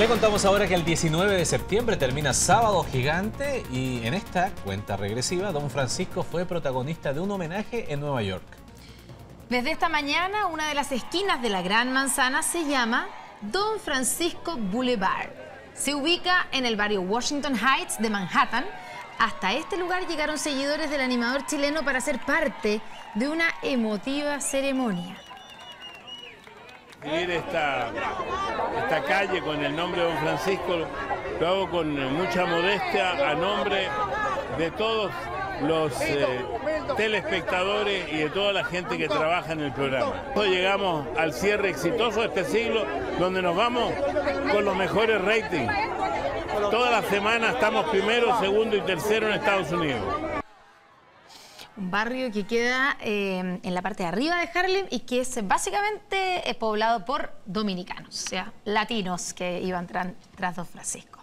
Le contamos ahora que el 19 de septiembre termina Sábado Gigante y en esta cuenta regresiva, Don Francisco fue protagonista de un homenaje en Nueva York. Desde esta mañana, una de las esquinas de la Gran Manzana se llama Don Francisco Boulevard. Se ubica en el barrio Washington Heights de Manhattan. Hasta este lugar llegaron seguidores del animador chileno para ser parte de una emotiva ceremonia. Esta calle con el nombre de Don Francisco lo hago con mucha modestia a nombre de todos los telespectadores y de toda la gente que trabaja en el programa. Nosotros llegamos al cierre exitoso de este siglo, donde nos vamos con los mejores ratings. Todas las semanas estamos primero, segundo y tercero en Estados Unidos. Un barrio que queda en la parte de arriba de Harlem y que es básicamente poblado por dominicanos, o sea, latinos que iban tras Don Francisco.